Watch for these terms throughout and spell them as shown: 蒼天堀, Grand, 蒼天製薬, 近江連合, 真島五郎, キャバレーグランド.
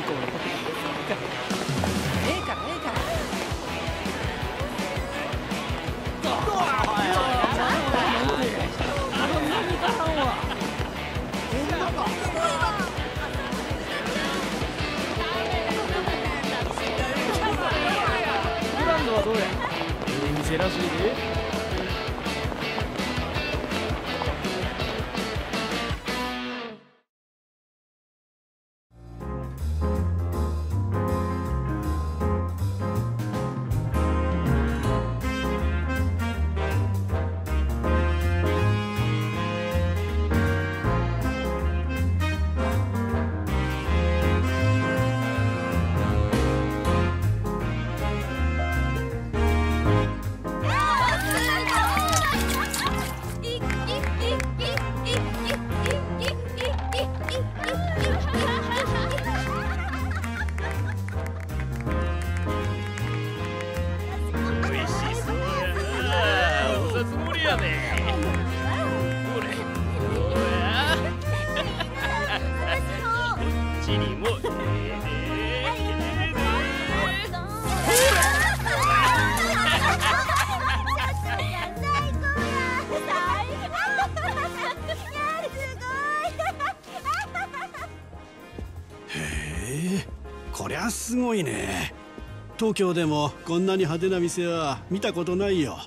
向こうのことなんですけど、ええからええすごいね。東京でもこんなに派手な店は見たことないよ。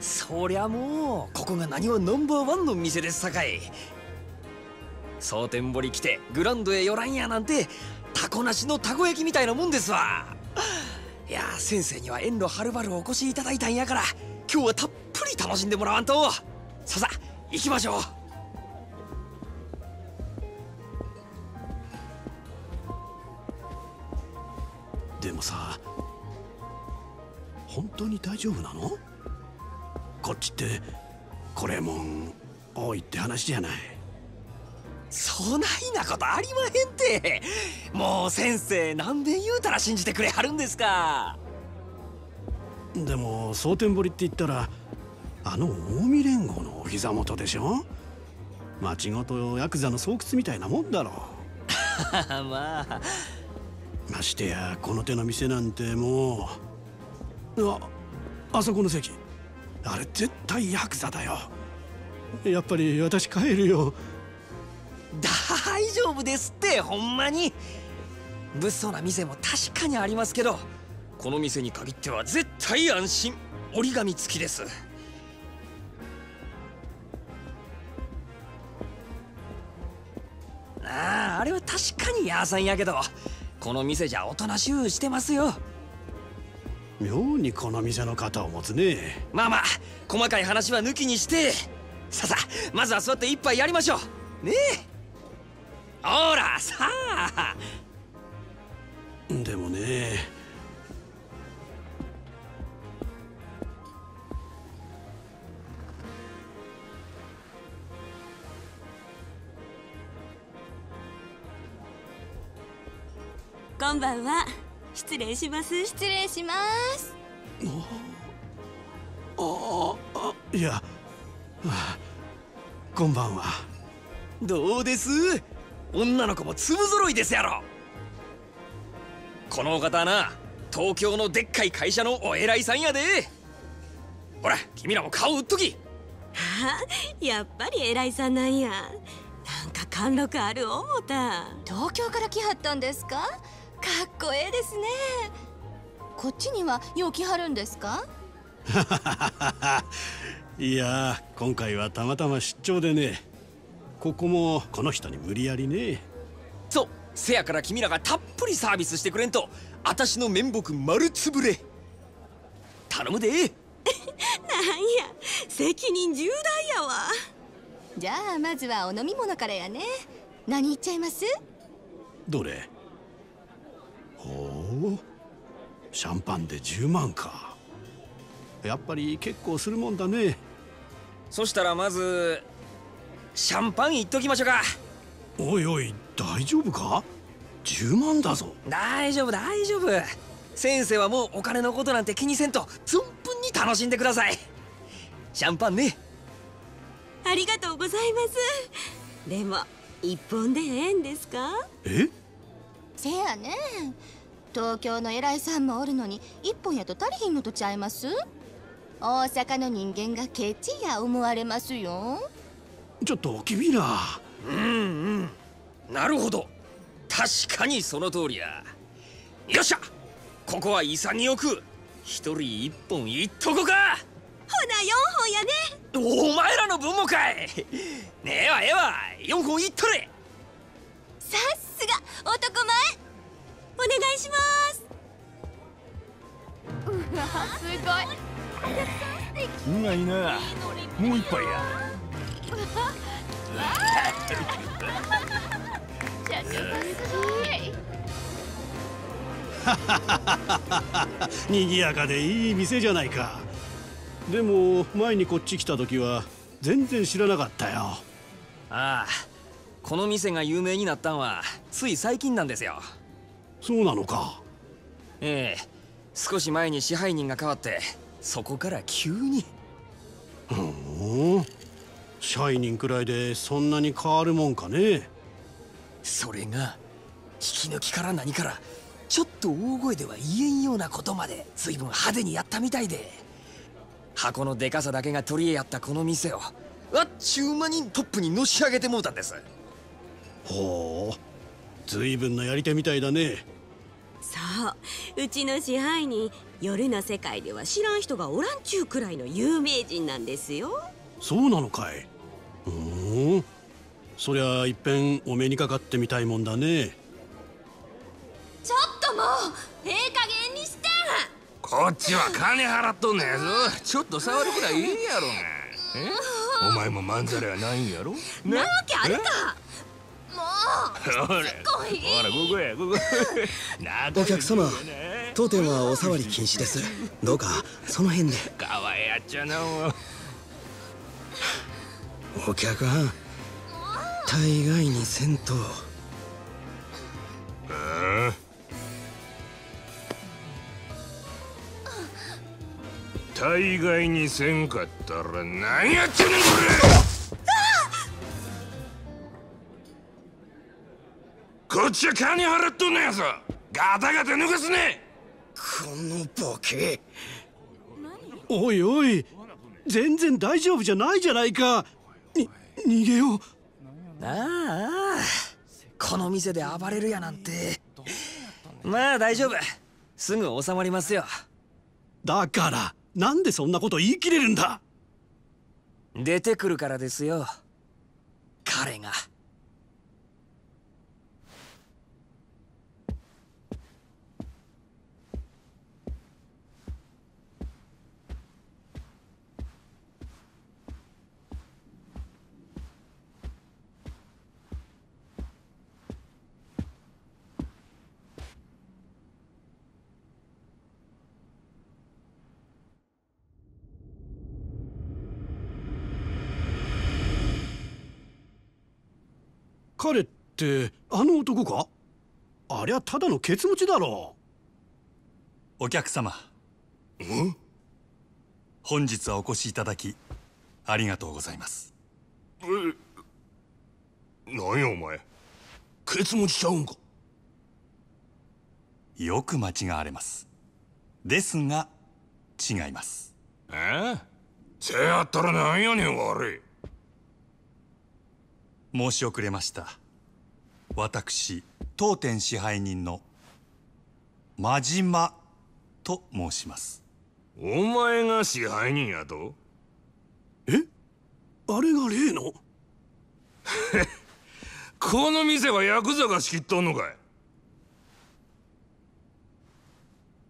そりゃもうここがなにわNo.1の店ですさかい。蒼天堀来てグランドへ寄らんやなんてタコなしのたこ焼きみたいなもんですわ。いや先生には遠路はるばるお越しいただいたんやから今日はたっぷり楽しんでもらわんと。さ行きましょう。でもさ、本当に大丈夫なの？こっちってこれもん多いって話じゃない。そないなことありまへんて。もう先生何べん言うたら信じてくれはるんですか。でも蒼天堀って言ったらあの近江連合のお膝元でしょ。町ごとヤクザの巣窟みたいなもんだろう。まあましてやこの手の店なんてもう。あそこの席あれ絶対ヤクザだよ。やっぱり私帰るよ。大丈夫ですってほんまに。物騒な店も確かにありますけどこの店に限っては絶対安心、折り紙付きです。あれは確かにヤーさんやけどこの店じゃおとなしゅうしてますよ。妙にこの店の肩を持つね。まあまあ細かい話は抜きにしてさまずは座って一杯やりましょうねえ。ほらさあ。でもねこんばんは。失礼します。失礼します。いや、こんばんは。どうです？女の子も粒揃いですやろ。このお方はな、東京のでっかい会社のお偉いさんやで。ほら、君らも顔売っとき。やっぱり偉いさんなんや。なんか貫禄ある思うた。東京から来はったんですか？かっこええですね。こっちにはよう来はるんですか？いや今回はたまたま出張でね。ここもこの人に無理やりね。そうせやから君らがたっぷりサービスしてくれんと私の面目丸つぶれ。頼むで。なんや責任重大やわ。じゃあまずはお飲み物からやね。何言っちゃいます？どれ？ほう、シャンパンで10万か。やっぱり結構するもんだね。そしたらまずシャンパンいっときましょうか。おいおい大丈夫か？10万だぞ。大丈夫大丈夫。先生はもうお金のことなんて気にせんと存分に楽しんでください。シャンパンね。ありがとうございます。でも一本でええんですか？え？せやねん。東京の偉いさんもおるのに一本やと足りひんのとちゃいます？大阪の人間がケチや思われますよ。ちょっと君ら。うんうん、なるほど、確かにその通りや。よっしゃ、ここは潔く一人一本いっとこか。ほな4本やね。お前らの分もかい。ねえわええわ、4本いっとれ。さすが男前、お願いします。うわすごい。うわいいな、もう一杯や。にぎやかでいい店じゃないか。でも前にこっち来た時は全然知らなかったよ。ああ、この店が有名になったんはつい最近なんですよ。そうなのか。ええ、少し前に支配人が変わって、そこから急に。ほう、支配人くらいでそんなに変わるもんかね。それが引き抜きから何からちょっと大声では言えんようなことまで随分派手にやったみたいで、箱のでかさだけが取り柄やったこの店をあっちゅう間にトップにのし上げてもうたんです。ほう、随分なやり手みたいだね。そう、うちの支配人、夜の世界では知らん人がおらんちゅうくらいの有名人なんですよ。そうなのかい。ふん、そりゃいっぺんお目にかかってみたいもんだね。ちょっともう、ええ加減にして。こっちは金払っとんねやぞ。ちょっと触るくらいいいやろが。お前もまんざらはないんやろ。なわけあるか。もうほらここやここ。お客様、当店はお触り禁止です。どうかその辺で。かわいやっちゃな。お客はん、大概にせんと。大概にせんかったら何やってんねんこれ。こっちは金払っとんのやぞ。ガタガタ抜かすね。このボケ。おいおい、全然大丈夫じゃないじゃないか。逃げよう。ああ、この店で暴れるやなんて。まあ大丈夫、すぐ収まりますよ。だからなんでそんなこと言い切れるんだ。出てくるからですよ、彼が。彼ってあの男か？ありゃただのケツ持ちだろう。お客様、本日はお越しいただきありがとうございます。何やお前、ケツ持ちちゃうんか。よく間違われます。ですが違います。せやったらなんやねん。悪い、申し遅れました。私、当店支配人の真島と申します。お前が支配人やと？え、あれが例のこの店はヤクザが仕切っとんのかい。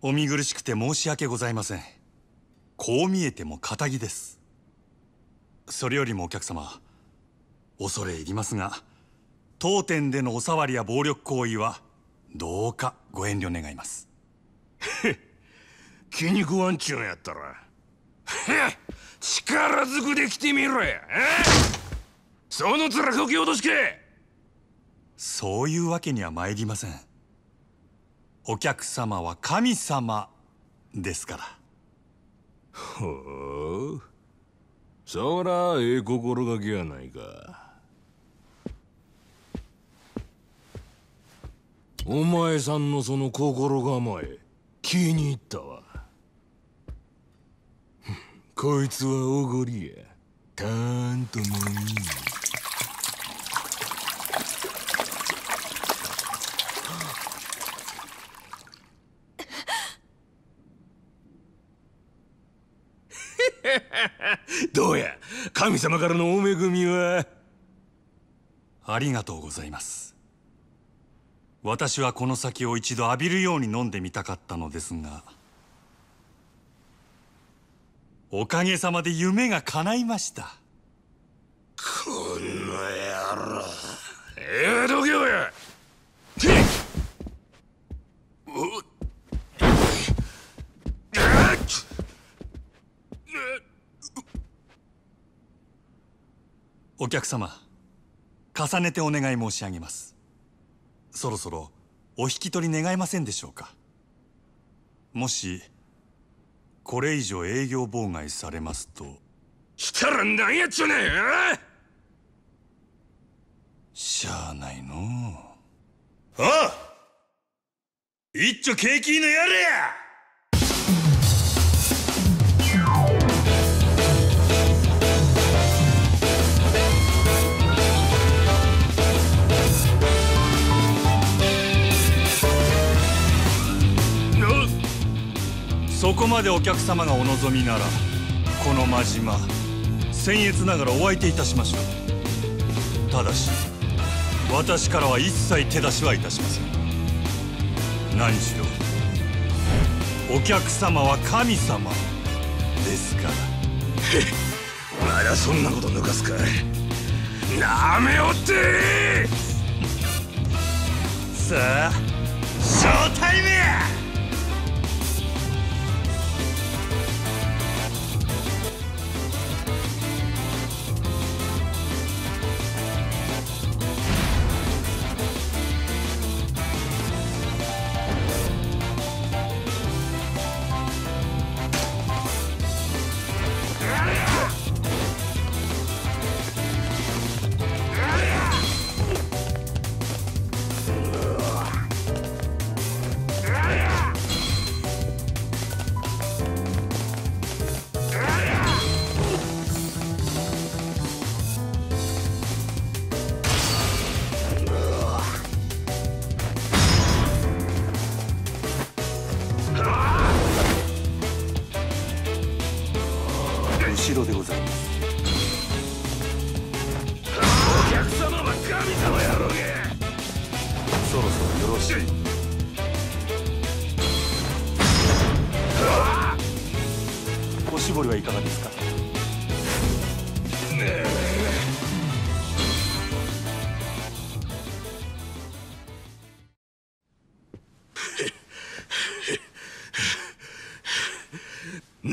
お見苦しくて申し訳ございません。こう見えても堅気です。それよりもお客様、恐れ入りますが、当店でのお触りや暴力行為はどうかご遠慮願います。気に食わんちゅうんやったら力ずくで来てみろや。その面こき落としけ。そういうわけには参りません。お客様は神様ですから。ほう、そらええ心がけやないか。おお前さんのその心構え気に入ったわ。こいつはおごりや。たーんともいい。どうや、神様からのお恵みは。ありがとうございます。私はこの先を一度浴びるように飲んでみたかったのですが、おかげさまで夢が叶いました。この野郎、どけよや。お客様、重ねてお願い申し上げます。そろそろお引き取り願えませんでしょうか。もしこれ以上営業妨害されますと。したらなんやっちゅうねん。しゃあないの。おう、一丁景気いいのやれや。そこまでお客様がお望みなら、この真島僭越ながらお相手いたしましょう。ただし私からは一切手出しはいたしません。何しろお客様は神様ですから。まだそんなこと抜かすか。なめおってさあショータイムや。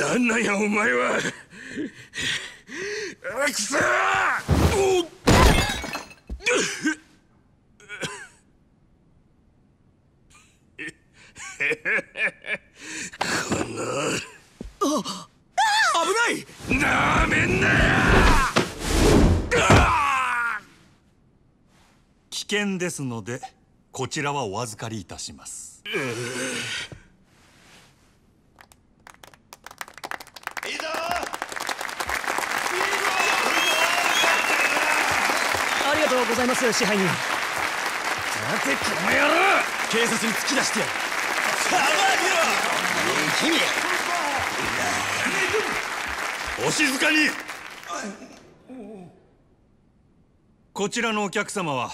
なんやお前は。くそー。この危ない。なめんなよ。危険ですのでこちらはお預かりいたします。ございますよ支配人。なぜこの野郎。警察に突き出してやる。騒ぎろ。君、お静かに。こちらのお客様は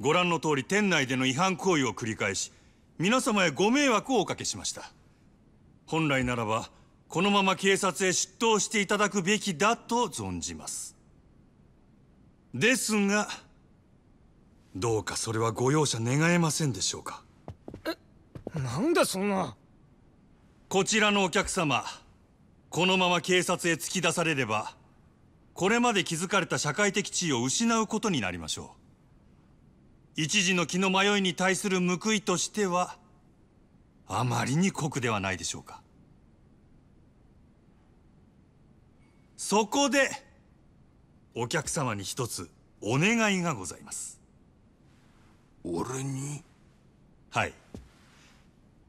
ご覧の通り店内での違反行為を繰り返し、皆様へご迷惑をおかけしました。本来ならばこのまま警察へ出頭していただくべきだと存じます。ですがどうかそれはご容赦願えませんでしょうか。え、なんだそんな。こちらのお客様、このまま警察へ突き出されればこれまで築かれた社会的地位を失うことになりましょう。一時の気の迷いに対する報いとしてはあまりに酷ではないでしょうか。そこでお客様に一つお願いがございます。俺に？はい、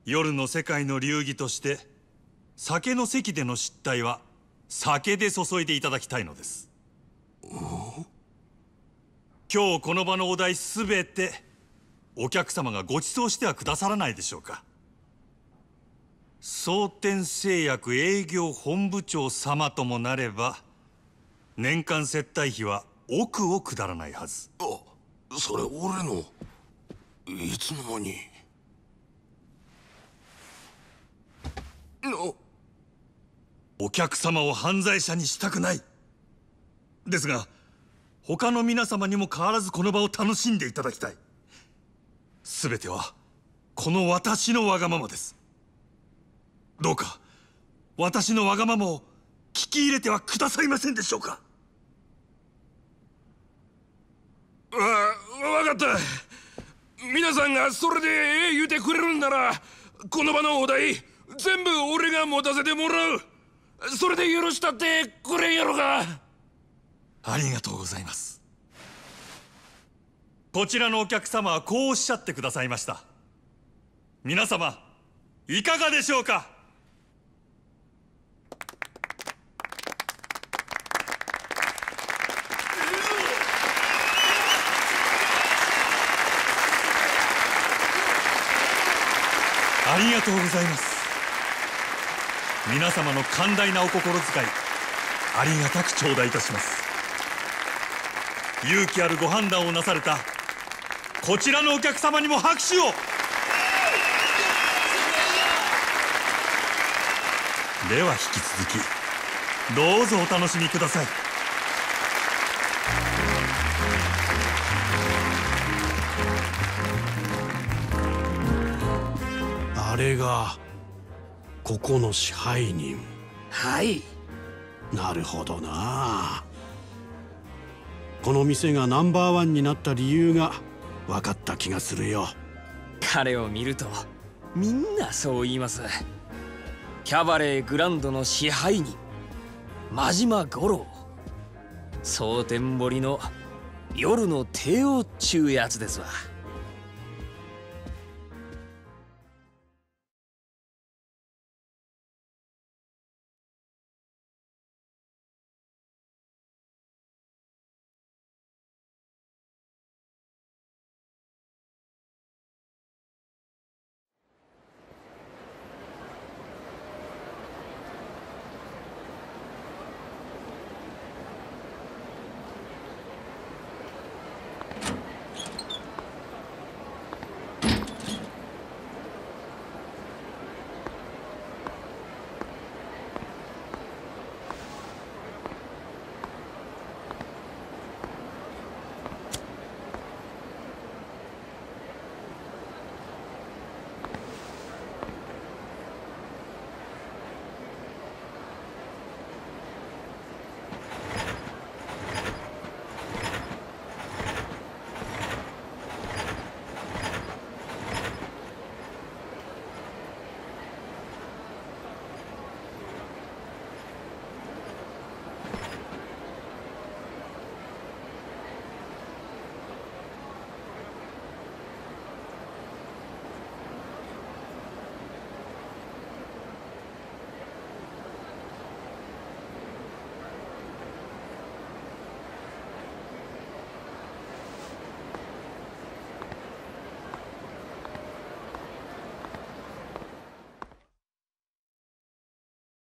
夜の世界の流儀として酒の席での失態は酒で注いでいただきたいのです。今日この場のお題すべてお客様がご馳走してはくださらないでしょうか。蒼天製薬営業本部長様ともなれば年間接待費は億を下らないはず。あ、それ俺の。いつの間に。お客様を犯罪者にしたくない。ですが他の皆様にも変わらずこの場を楽しんでいただきたい。全てはこの私のわがままです。どうか私のわがままを聞き入れてはくださいませんでしょうか。わかった。皆さんがそれでええ言うてくれるんならこの場のお題全部俺が持たせてもらう。それで許したってくれんやろか。ありがとうございます。こちらのお客様はこうおっしゃってくださいました。皆様いかがでしょうか。ありがとうございます。皆様の寛大なお心遣いありがたく頂戴いたします。勇気あるご判断をなされたこちらのお客様にも拍手を。では引き続きどうぞお楽しみください。あれがここの支配人。はい、なるほどな。この店がナンバーワンになった理由が分かった気がするよ。彼を見るとみんなそう言います。キャバレーグランドの支配人真島五郎、蒼天堀の夜の帝王っちゅうやつですわ。